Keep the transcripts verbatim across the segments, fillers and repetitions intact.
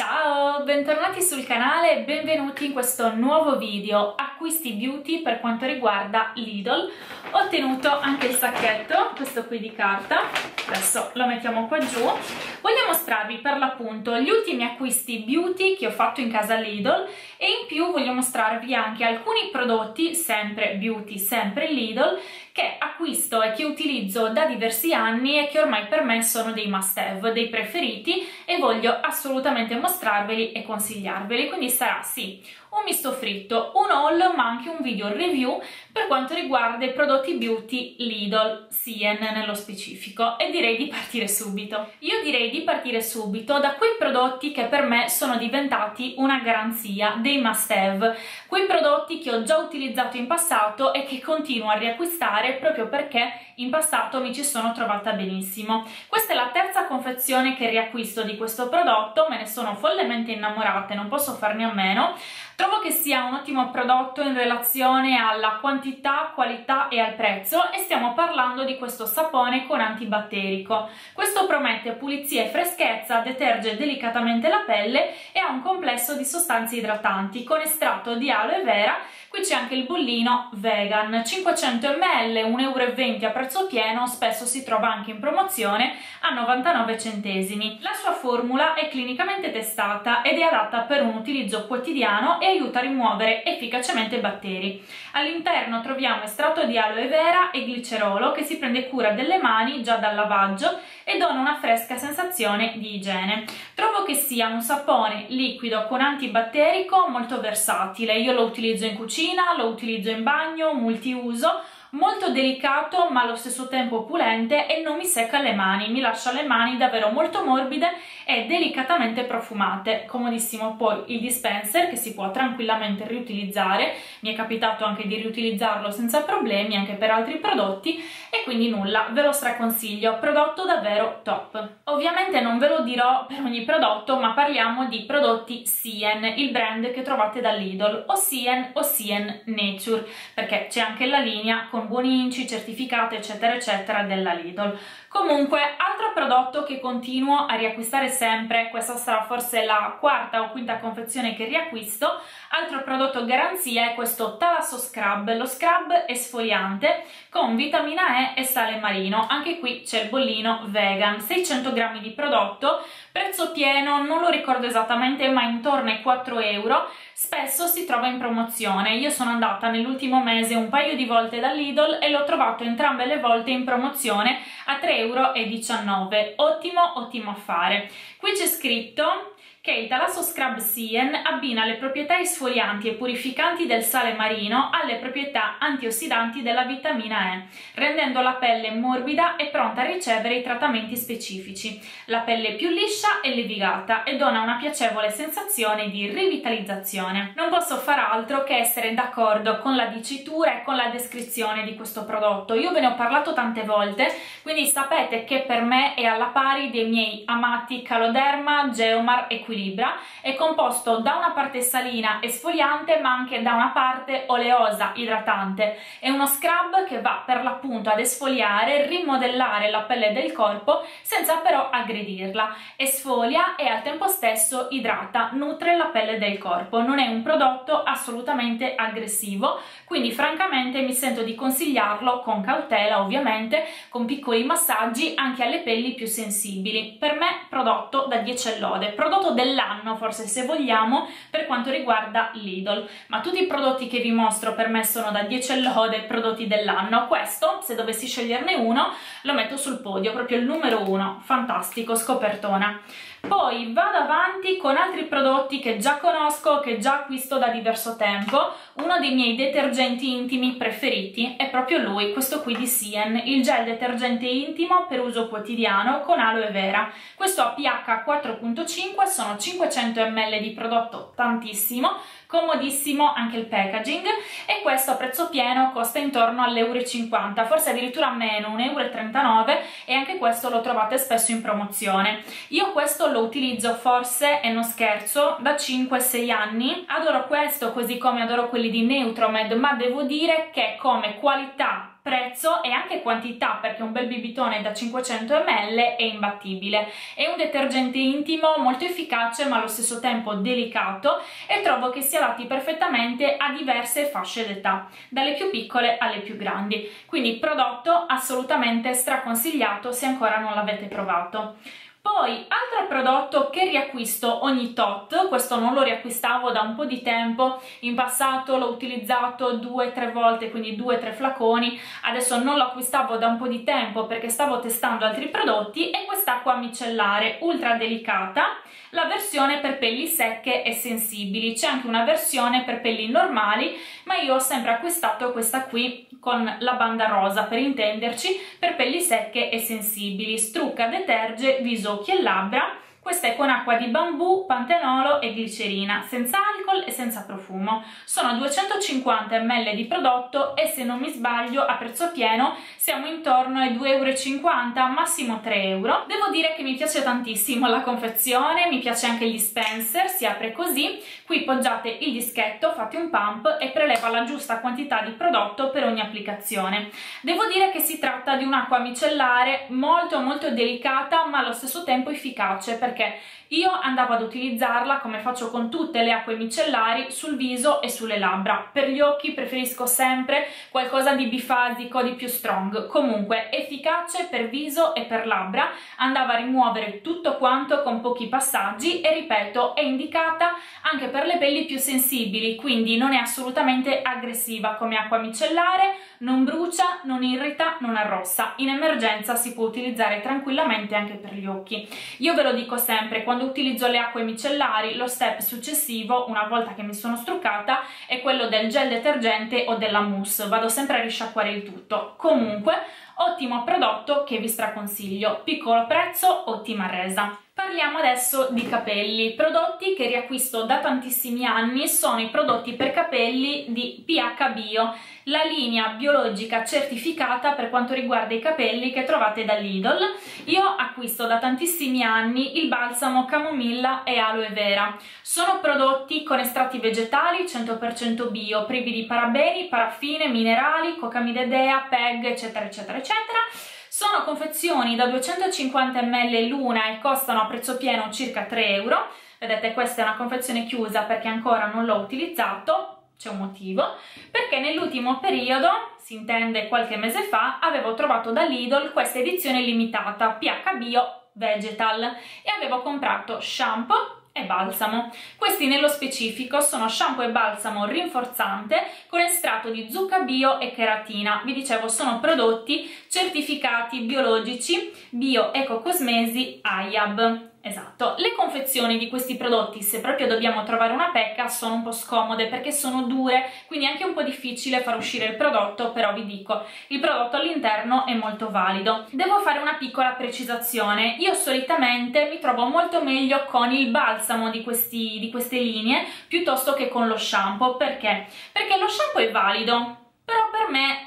Ciao, bentornati sul canale e benvenuti in questo nuovo video acquisti beauty per quanto riguarda Lidl. Ho ottenuto anche il sacchetto, questo qui di carta, adesso lo mettiamo qua giù. Voglio mostrarvi per l'appunto gli ultimi acquisti beauty che ho fatto in casa Lidl e in più voglio mostrarvi anche alcuni prodotti, sempre beauty, sempre Lidl, che acquisto e che utilizzo da diversi anni e che ormai per me sono dei must have, dei preferiti, e voglio assolutamente mostrarveli e consigliarveli. Quindi sarà sì un misto fritto, un haul, ma anche un video review per quanto riguarda i prodotti beauty Lidl, Cien nello specifico, e direi di partire subito. Io direi di partire subito da quei prodotti che per me sono diventati una garanzia, dei must have, quei prodotti che ho già utilizzato in passato e che continuo a riacquistare proprio perché in passato mi ci sono trovata benissimo. Questa è la terza confezione che riacquisto di questo prodotto, me ne sono follemente innamorata e non posso farne a meno. Trovo che sia un ottimo prodotto in relazione alla quantità, qualità e al prezzo, e stiamo parlando di questo sapone con antibatterico. Questo promette pulizia e freschezza, deterge delicatamente la pelle e ha un complesso di sostanze idratanti con estratto di aloe vera. Qui c'è anche il bollino vegan, cinquecento millilitri, un euro e venti a prezzo pieno, spesso si trova anche in promozione a novantanove centesimi. La sua formula è clinicamente testata ed è adatta per un utilizzo quotidiano e aiuta a rimuovere efficacemente batteri. All'interno troviamo estratto di aloe vera e glicerolo che si prende cura delle mani già dal lavaggio e dona una fresca sensazione di igiene. Trovo che sia un sapone liquido con antibatterico molto versatile, io lo utilizzo in cucina, lo utilizzo in bagno, multiuso, molto delicato ma allo stesso tempo opulente, e non mi secca le mani, mi lascia le mani davvero molto morbide e delicatamente profumate. Comodissimo poi il dispenser che si può tranquillamente riutilizzare, mi è capitato anche di riutilizzarlo senza problemi anche per altri prodotti, e quindi nulla, ve lo straconsiglio, prodotto davvero top. Ovviamente non ve lo dirò per ogni prodotto, ma parliamo di prodotti Cien, il brand che trovate da Lidl, o Cien o Cien Nature, perché c'è anche la linea con buoni inci, certificate eccetera eccetera della Lidl. Comunque, altro prodotto che continuo a riacquistare sempre, questa sarà forse la quarta o quinta confezione che riacquisto, altro prodotto garanzia è questo Talasso Scrub, lo scrub esfoliante con vitamina E e sale marino, anche qui c'è il bollino vegan, seicento grammi di prodotto, prezzo pieno, non lo ricordo esattamente ma intorno ai quattro euro, spesso si trova in promozione, io sono andata nell'ultimo mese un paio di volte da Lidl e l'ho trovato entrambe le volte in promozione a tre euro e diciannove, ottimo, ottimo affare. Qui c'è scritto che il Talasso Scrub Cien abbina le proprietà esfolianti e purificanti del sale marino alle proprietà antiossidanti della vitamina E, rendendo la pelle morbida e pronta a ricevere i trattamenti specifici. La pelle è più liscia e levigata e dona una piacevole sensazione di rivitalizzazione. Non posso far altro che essere d'accordo con la dicitura e con la descrizione di questo prodotto. Io ve ne ho parlato tante volte, quindi sapete che per me è alla pari dei miei amati Caloderma, Geomar e Equilibra. È composto da una parte salina esfoliante ma anche da una parte oleosa idratante, è uno scrub che va per l'appunto ad esfoliare, rimodellare la pelle del corpo senza però aggredirla, esfolia e al tempo stesso idrata, nutre la pelle del corpo, non è un prodotto assolutamente aggressivo, quindi francamente mi sento di consigliarlo con cautela, ovviamente con piccoli massaggi anche alle pelli più sensibili. Per me prodotto da dieci lode, prodotto dell'anno forse se vogliamo per quanto riguarda Lidl, ma tutti i prodotti che vi mostro per me sono da dieci lode, prodotti dell'anno. Questo, se dovessi sceglierne uno, lo metto sul podio, proprio il numero uno, fantastico, scopertona. Poi vado avanti con altri prodotti che già conosco, che già acquisto da diverso tempo. Uno dei miei detergenti intimi preferiti è proprio lui, questo qui di Cien, il gel detergente intimo per uso quotidiano con aloe vera, questo a pH quattro virgola cinque, sono cinquecento millilitri di prodotto, tantissimo, comodissimo anche il packaging, e questo a prezzo pieno costa intorno all'euro e cinquanta, forse addirittura meno, un euro e trentanove, e anche questo lo trovate spesso in promozione. Io questo lo utilizzo forse, e non scherzo, da cinque sei anni, adoro questo così come adoro quelli di Neutromed, ma devo dire che come qualità prezzo e anche quantità, perché un bel bibitone da cinquecento millilitri è imbattibile. È un detergente intimo molto efficace ma allo stesso tempo delicato, e trovo che si adatti perfettamente a diverse fasce d'età, dalle più piccole alle più grandi. Quindi prodotto assolutamente straconsigliato se ancora non l'avete provato. Poi, altro prodotto che riacquisto ogni tot, questo non lo riacquistavo da un po' di tempo, in passato l'ho utilizzato due o tre volte, quindi due o tre flaconi, adesso non lo acquistavo da un po' di tempo perché stavo testando altri prodotti, è quest'acqua micellare ultra delicata, la versione per pelli secche e sensibili. C'è anche una versione per pelli normali, ma io ho sempre acquistato questa qui con la banda rosa, per intenderci, per pelli secche e sensibili, strucca, deterge, viso, occhi e labbra. Questa è con acqua di bambù, pantenolo e glicerina, senza alcol e senza profumo. Sono duecentocinquanta millilitri di prodotto e, se non mi sbaglio, a prezzo pieno siamo intorno ai due e cinquanta euro, massimo tre euro. Devo dire che mi piace tantissimo la confezione, mi piace anche il dispenser, si apre così. Qui poggiate il dischetto, fate un pump e preleva la giusta quantità di prodotto per ogni applicazione. Devo dire che si tratta di un'acqua micellare molto molto delicata ma allo stesso tempo efficace, perché Perché io andavo ad utilizzarla, come faccio con tutte le acque micellari, sul viso e sulle labbra. Per gli occhi preferisco sempre qualcosa di bifasico, di più strong. Comunque efficace per viso e per labbra, andava a rimuovere tutto quanto con pochi passaggi e, ripeto, è indicata anche per le pelli più sensibili, quindi non è assolutamente aggressiva come acqua micellare, non brucia, non irrita, non arrossa. In emergenza si può utilizzare tranquillamente anche per gli occhi. Io ve lo dico sempre, quando utilizzo le acque micellari, lo step successivo, una volta che mi sono struccata, è quello del gel detergente o della mousse, vado sempre a risciacquare il tutto. Comunque, ottimo prodotto che vi straconsiglio, piccolo prezzo, ottima resa. Parliamo adesso di capelli. Prodotti che riacquisto da tantissimi anni sono i prodotti per capelli di pH Bio, la linea biologica certificata per quanto riguarda i capelli che trovate da Lidl. Io acquisto da tantissimi anni il balsamo camomilla e aloe vera. Sono prodotti con estratti vegetali cento per cento bio, privi di parabeni, paraffine, minerali, cocamidedea, P E G, eccetera, eccetera, eccetera. Sono confezioni da duecentocinquanta millilitri l'una e costano a prezzo pieno circa tre euro. Vedete, questa è una confezione chiusa perché ancora non l'ho utilizzato, c'è un motivo, perché nell'ultimo periodo, si intende qualche mese fa, avevo trovato da Lidl questa edizione limitata pH Bio Vegetal e avevo comprato shampoo e balsamo. Questi nello specifico sono shampoo e balsamo rinforzante con estratto di zucca bio e cheratina. Vi dicevo, sono prodotti certificati biologici bio ecocosmesi A I A B. Esatto, le confezioni di questi prodotti, se proprio dobbiamo trovare una pecca, sono un po' scomode perché sono dure, quindi è anche un po' difficile far uscire il prodotto, però vi dico, il prodotto all'interno è molto valido. Devo fare una piccola precisazione, io solitamente mi trovo molto meglio con il balsamo di, questi, di queste linee piuttosto che con lo shampoo. Perché? Perché lo shampoo è valido, però per me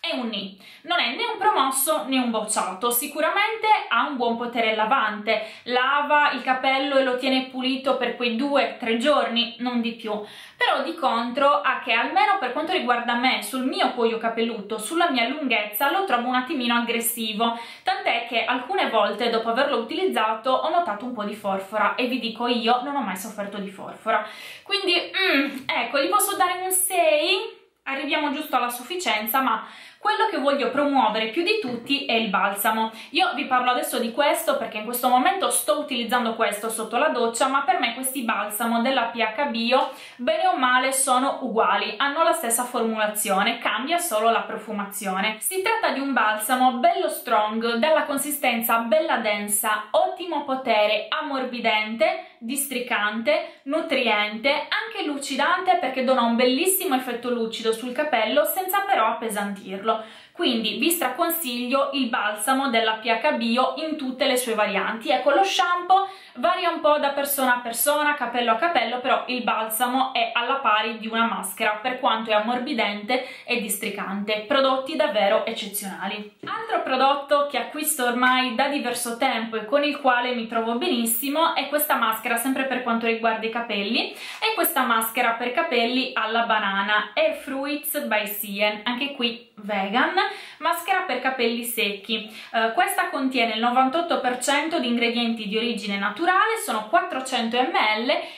è un nì, non è né un promosso né un bocciato. Sicuramente ha un buon potere lavante, lava il capello e lo tiene pulito per quei due o tre giorni, non di più, però di contro ha che, almeno per quanto riguarda me, sul mio cuoio capelluto, sulla mia lunghezza, lo trovo un attimino aggressivo, tant'è che alcune volte dopo averlo utilizzato ho notato un po' di forfora, e vi dico, io non ho mai sofferto di forfora, quindi mm, ecco, gli posso dare un sei, arriviamo giusto alla sufficienza, ma quello che voglio promuovere più di tutti è il balsamo. Io vi parlo adesso di questo perché in questo momento sto utilizzando questo sotto la doccia, ma per me questi balsamo della pH Bio, bene o male, sono uguali, hanno la stessa formulazione, cambia solo la profumazione. Si tratta di un balsamo bello strong, dalla consistenza bella densa, ottimo potere, ammorbidente, districante, nutriente, anche lucidante, perché dona un bellissimo effetto lucido sul capello senza però appesantirlo. Quindi vi straconsiglio il balsamo della pH Bio in tutte le sue varianti. Ecco, lo shampoo varia un po' da persona a persona, capello a capello, però il balsamo è alla pari di una maschera per quanto è ammorbidente e districante. Prodotti davvero eccezionali. Altro prodotto che acquisto ormai da diverso tempo e con il quale mi trovo benissimo è questa maschera, sempre per quanto riguarda i capelli, è questa maschera per capelli alla banana, è Fruits by Cien, anche qui vegan, maschera per capelli secchi. Eh, questa contiene il novantotto per cento di ingredienti di origine naturale, sono quattrocento millilitri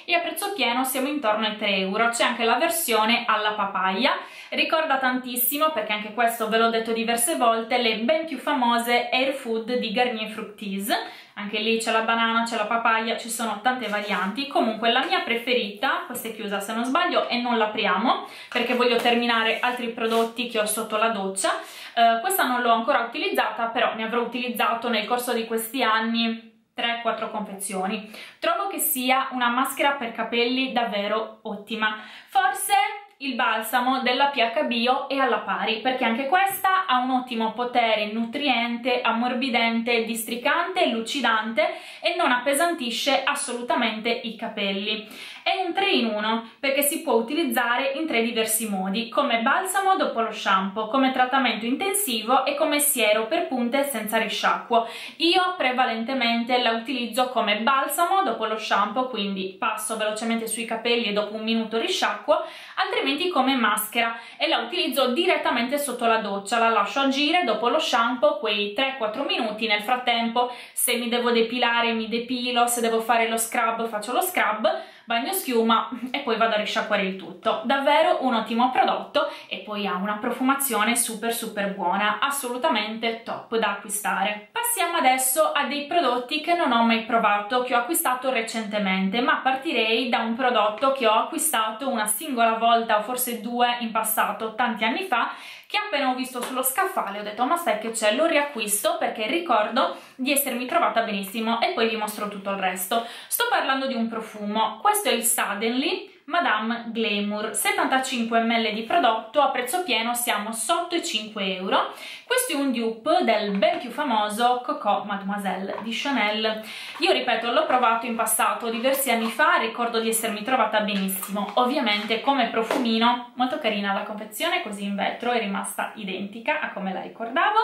e a prezzo pieno siamo intorno ai tre euro. C'è anche la versione alla papaya, ricorda tantissimo, perché anche questo ve l'ho detto diverse volte, le ben più famose Air Food di Garnier Fructis. Anche lì c'è la banana, c'è la papaya, ci sono tante varianti. Comunque la mia preferita, questa è chiusa se non sbaglio e non l'apriamo perché voglio terminare altri prodotti che ho sotto la doccia. Uh, questa non l'ho ancora utilizzata, però ne avrò utilizzato nel corso di questi anni tre quattro confezioni. Trovo che sia una maschera per capelli davvero ottima. Forse il balsamo della pH Bio è alla pari, perché anche questa ha un ottimo potere nutriente, ammorbidente, districante, lucidante e non appesantisce assolutamente i capelli. È un tre in uno perché si può utilizzare in tre diversi modi, come balsamo dopo lo shampoo, come trattamento intensivo e come siero per punte senza risciacquo. Io prevalentemente la utilizzo come balsamo dopo lo shampoo, quindi passo velocemente sui capelli e dopo un minuto risciacquo, altrimenti come maschera e la utilizzo direttamente sotto la doccia, la lascio agire dopo lo shampoo quei tre quattro minuti. Nel frattempo, se mi devo depilare mi depilo, se devo fare lo scrub faccio lo scrub, bagno schiuma e poi vado a risciacquare il tutto. Davvero un ottimo prodotto e poi ha una profumazione super super buona, assolutamente top da acquistare. Passiamo adesso a dei prodotti che non ho mai provato, che ho acquistato recentemente, ma partirei da un prodotto che ho acquistato una singola volta o forse due in passato, tanti anni fa, che appena ho visto sullo scaffale ho detto ma sai che c'è, lo riacquisto perché ricordo di essermi trovata benissimo e poi vi mostro tutto il resto. Sto parlando di un profumo, questo è il Suddenly Madame Glamour, settantacinque millilitri di prodotto, a prezzo pieno siamo sotto i cinque euro. Questo è un dupe del ben più famoso Coco Mademoiselle di Chanel. Io ripeto, l'ho provato in passato, diversi anni fa, ricordo di essermi trovata benissimo. Ovviamente come profumino, molto carina la confezione, così in vetro è rimasta identica a come la ricordavo.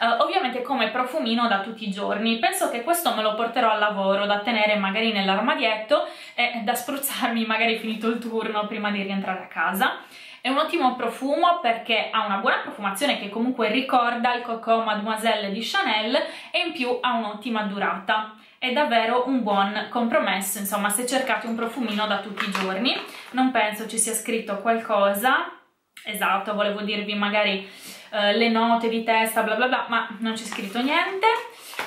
Uh, ovviamente come profumino da tutti i giorni, penso che questo me lo porterò al lavoro, da tenere magari nell'armadietto e da spruzzarmi magari finito il turno prima di rientrare a casa. È un ottimo profumo perché ha una buona profumazione che comunque ricorda il Coco Mademoiselle di Chanel e in più ha un'ottima durata. È davvero un buon compromesso, insomma, se cercate un profumino da tutti i giorni. Non penso ci sia scritto qualcosa, esatto, volevo dirvi magari eh, le note di testa, bla bla bla, ma non c'è scritto niente.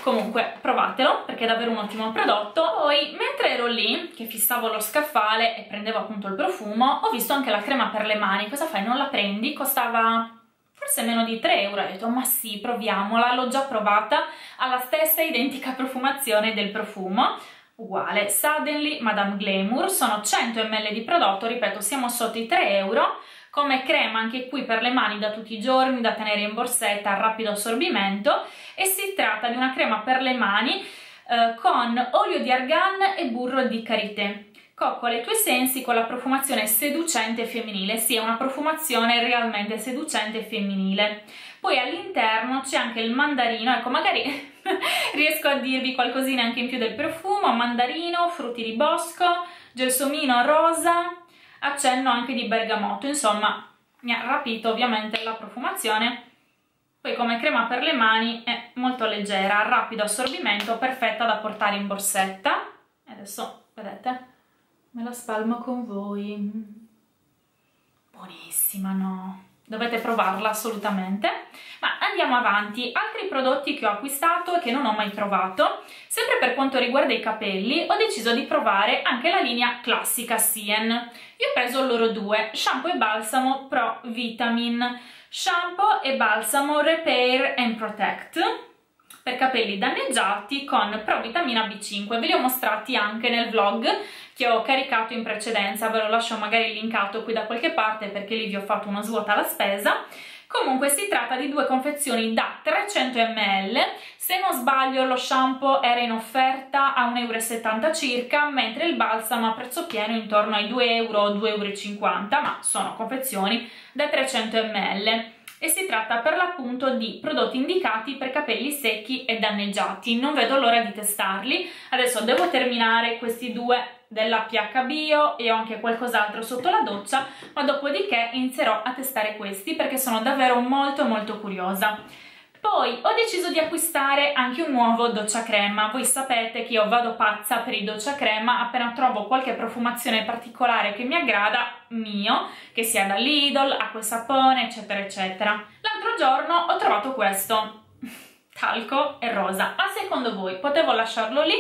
Comunque provatelo perché è davvero un ottimo prodotto. Poi mentre ero lì che fissavo lo scaffale e prendevo appunto il profumo, ho visto anche la crema per le mani. Cosa fai? Non la prendi? Costava forse meno di tre euro, ho detto ma sì, proviamola, l'ho già provata, ha la stessa identica profumazione del profumo. Uguale, Suddenly Madame Glamour, sono cento millilitri di prodotto, ripeto siamo sotto i tre euro. Come crema anche qui per le mani da tutti i giorni, da tenere in borsetta, rapido assorbimento, e si tratta di una crema per le mani eh, con olio di argan e burro di karité. Coccola i tuoi sensi con la profumazione seducente femminile, sì, è una profumazione realmente seducente femminile. Poi all'interno c'è anche il mandarino, ecco magari riesco a dirvi qualcosina anche in più del profumo, mandarino, frutti di bosco, gelsomino rosa, accenno anche di bergamotto, insomma mi ha rapito ovviamente la profumazione. Poi come crema per le mani è molto leggera, rapido assorbimento, perfetta da portare in borsetta. E adesso vedete, me la spalmo con voi, buonissima, no? Dovete provarla assolutamente. Ma andiamo avanti, altri prodotti che ho acquistato e che non ho mai provato. Sempre per quanto riguarda i capelli, ho deciso di provare anche la linea classica Cien. Io ho preso loro due, shampoo e balsamo Pro Vitamin, shampoo e balsamo Repair and Protect per capelli danneggiati con Pro Vitamina B cinque. Ve li ho mostrati anche nel vlog che ho caricato in precedenza, ve lo lascio magari linkato qui da qualche parte perché lì vi ho fatto uno svuota alla spesa. Comunque si tratta di due confezioni da trecento millilitri, se non sbaglio lo shampoo era in offerta a un euro e settanta circa, mentre il balsamo a prezzo pieno intorno ai due euro o due euro e cinquanta, ma sono confezioni da trecento millilitri. E si tratta per l'appunto di prodotti indicati per capelli secchi e danneggiati. Non vedo l'ora di testarli. Adesso devo terminare questi due della pH Bio e ho anche qualcos'altro sotto la doccia, ma dopodiché inizierò a testare questi perché sono davvero molto molto curiosa. Poi ho deciso di acquistare anche un nuovo docciacrema. Voi sapete che io vado pazza per i docciacrema, appena trovo qualche profumazione particolare che mi aggrada, mio, che sia da Lidl, Acqua e Sapone, eccetera eccetera. L'altro giorno ho trovato questo, talco e rosa, ma secondo voi potevo lasciarlo lì?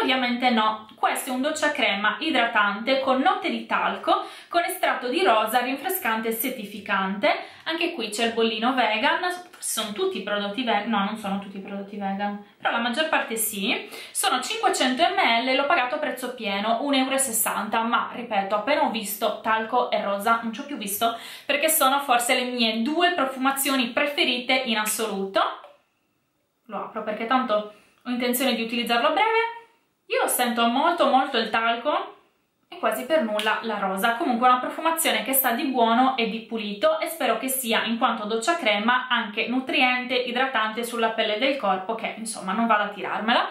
Ovviamente no, questo è un docciacrema idratante con note di talco, con estratto di rosa rinfrescante e setificante. Anche qui c'è il bollino vegan, sono tutti prodotti vegan, no non sono tutti prodotti vegan, però la maggior parte sì. Sono cinquecento millilitri, l'ho pagato a prezzo pieno, un euro e sessanta, ma ripeto, appena ho visto talco e rosa non ci ho più visto, perché sono forse le mie due profumazioni preferite in assoluto. Lo apro perché tanto ho intenzione di utilizzarlo a breve. Io sento molto molto il talco e quasi per nulla la rosa. Comunque una profumazione che sta di buono e di pulito, e spero che sia, in quanto doccia crema, anche nutriente, idratante sulla pelle del corpo, che insomma non vado a tirarmela.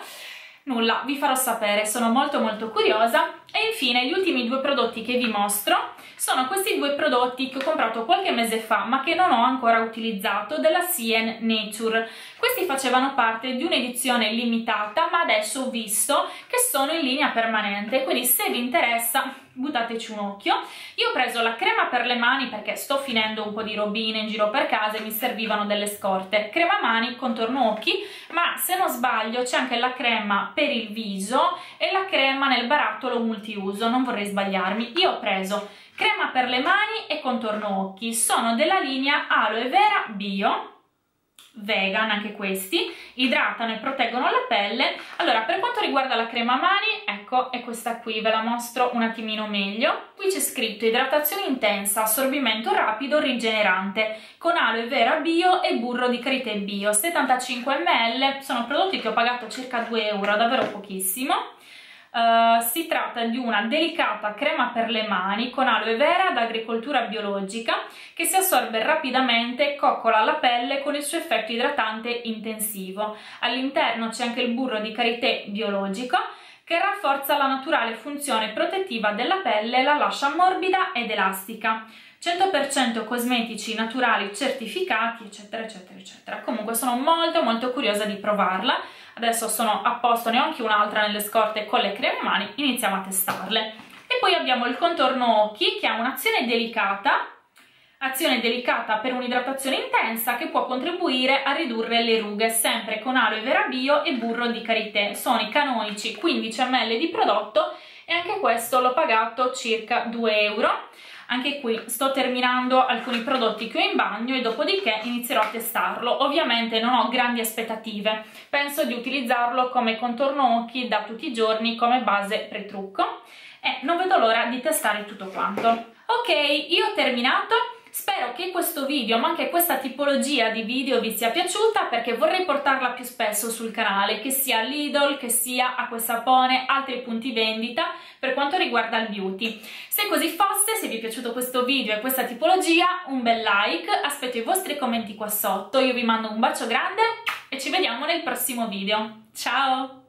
Nulla, vi farò sapere, sono molto molto curiosa. E infine gli ultimi due prodotti che vi mostro sono questi due prodotti che ho comprato qualche mese fa ma che non ho ancora utilizzato, della Cien Nature. Questi facevano parte di un'edizione limitata, ma adesso ho visto che sono in linea permanente, quindi se vi interessa buttateci un occhio. Io ho preso la crema per le mani perché sto finendo un po' di robine in giro per casa e mi servivano delle scorte, crema mani, contorno occhi, ma se non sbaglio c'è anche la crema per il viso e la crema nel barattolo multiuso, non vorrei sbagliarmi. Io ho preso crema per le mani e contorno occhi, sono della linea Aloe Vera Bio, vegan anche questi, idratano e proteggono la pelle. Allora, per quanto riguarda la crema mani, ecco, è questa qui, ve la mostro un attimino meglio. Qui c'è scritto idratazione intensa, assorbimento rapido, rigenerante, con aloe vera bio e burro di karité bio, settantacinque millilitri, sono prodotti che ho pagato circa due euro, davvero pochissimo. Uh, si tratta di una delicata crema per le mani con aloe vera d'agricoltura biologica che si assorbe rapidamente, coccola la pelle con il suo effetto idratante intensivo. All'interno c'è anche il burro di karité biologico che rafforza la naturale funzione protettiva della pelle e la lascia morbida ed elastica. cento per cento cosmetici naturali certificati, eccetera eccetera eccetera. Comunque sono molto molto curiosa di provarla. Adesso sono a posto, ne ho anche un'altra nelle scorte con le creme mani, iniziamo a testarle. E poi abbiamo il contorno occhi, che ha un'azione delicata, azione delicata per un'idratazione intensa che può contribuire a ridurre le rughe, sempre con aloe vera bio e burro di karité. Sono i canonici quindici millilitri di prodotto e anche questo l'ho pagato circa due euro. Anche qui sto terminando alcuni prodotti che ho in bagno e dopodiché inizierò a testarlo. Ovviamente non ho grandi aspettative, penso di utilizzarlo come contorno occhi da tutti i giorni, come base pre-trucco, e non vedo l'ora di testare tutto quanto. Ok, io ho terminato. Spero che questo video, ma anche questa tipologia di video, vi sia piaciuta, perché vorrei portarla più spesso sul canale, che sia Lidl, che sia Acqua e Sapone, altri punti vendita per quanto riguarda il beauty. Se così fosse, se vi è piaciuto questo video e questa tipologia, un bel like, aspetto i vostri commenti qua sotto, io vi mando un bacio grande e ci vediamo nel prossimo video. Ciao!